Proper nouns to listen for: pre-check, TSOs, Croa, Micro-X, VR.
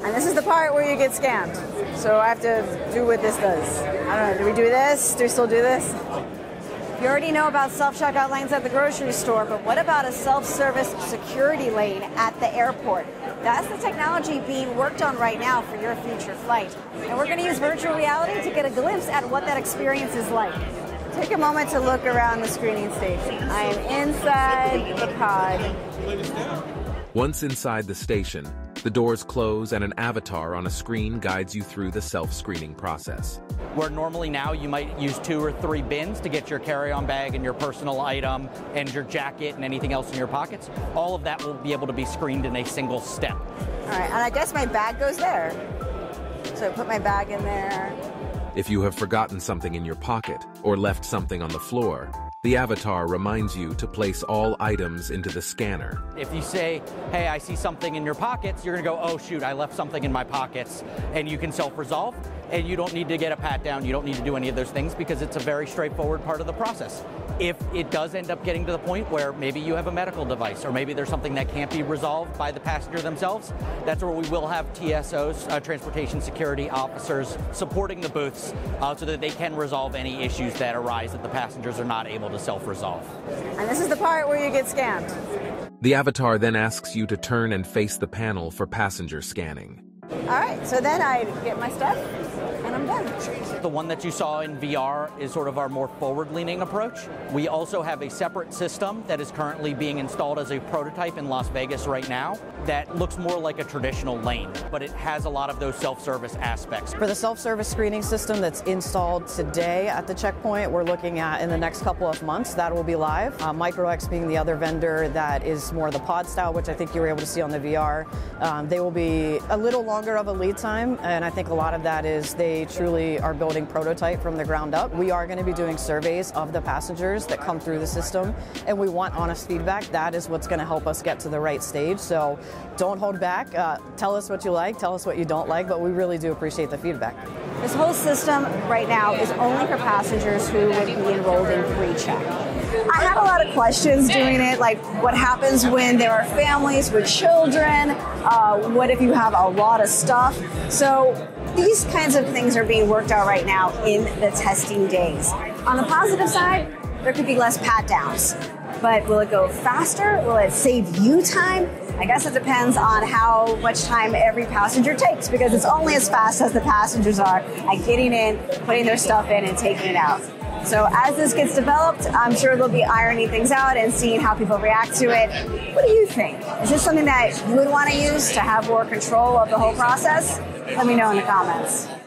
And this is the part where you get scammed. So I have to do what this does. I don't know, do we do this? Do we still do this? You already know about self-checkout lanes at the grocery store, but what about a self-service security lane at the airport? That's the technology being worked on right now for your future flight. And we're going to use virtual reality to get a glimpse at what that experience is like. Take a moment to look around the screening station. I am inside the pod. Once inside the station, the doors close and an avatar on a screen guides you through the self-screening process. Where normally now you might use 2 or 3 bins to get your carry-on bag and your personal item and your jacket and anything else in your pockets, all of that will be able to be screened in a single step. All right, and I guess my bag goes there. So I put my bag in there. If you have forgotten something in your pocket or left something on the floor, the avatar reminds you to place all items into the scanner. If you say, hey, I see something in your pockets, you're gonna go, oh shoot, I left something in my pockets. And you can self-resolve, and you don't need to get a pat down, you don't need to do any of those things because it's a very straightforward part of the process. If it does end up getting to the point where maybe you have a medical device or maybe there's something that can't be resolved by the passenger themselves, that's where we will have TSOs, transportation security officers, supporting the booths so that they can resolve any issues that arise that the passengers are not able to self-resolve. And this is the part where you get scammed. The avatar then asks you to turn and face the panel for passenger scanning. All right, so then I get my stuff and I'm done. The one that you saw in VR is sort of our more forward-leaning approach. We also have a separate system that is currently being installed as a prototype in Las Vegas right now that looks more like a traditional lane, but it has a lot of those self-service aspects. For the self-service screening system that's installed today at the checkpoint, we're looking at in the next couple of months, that will be live. Micro-X being the other vendor that is more the pod style, which I think you were able to see on the VR. They will be a little longer of a lead time, and I think a lot of that is they truly are building prototype from the ground up. We are going to be doing surveys of the passengers that come through the system, and we want honest feedback. That is what's going to help us get to the right stage, so don't hold back. Tell us what you like, tell us what you don't like, but we really do appreciate the feedback. This whole system right now is only for passengers who would be enrolled in pre-check. I had a lot of questions doing it, like what happens when there are families with children, what if you have a lot of stuff? So these kinds of things are being worked out right now in the testing days. On the positive side, there could be less pat-downs, but will it go faster? Will it save you time? I guess it depends on how much time every passenger takes, because it's only as fast as the passengers are at getting in, putting their stuff in, and taking it out. So as this gets developed, I'm sure they'll be ironing things out and seeing how people react to it. What do you think? Is this something that you would want to use to have more control of the whole process? Let me know in the comments.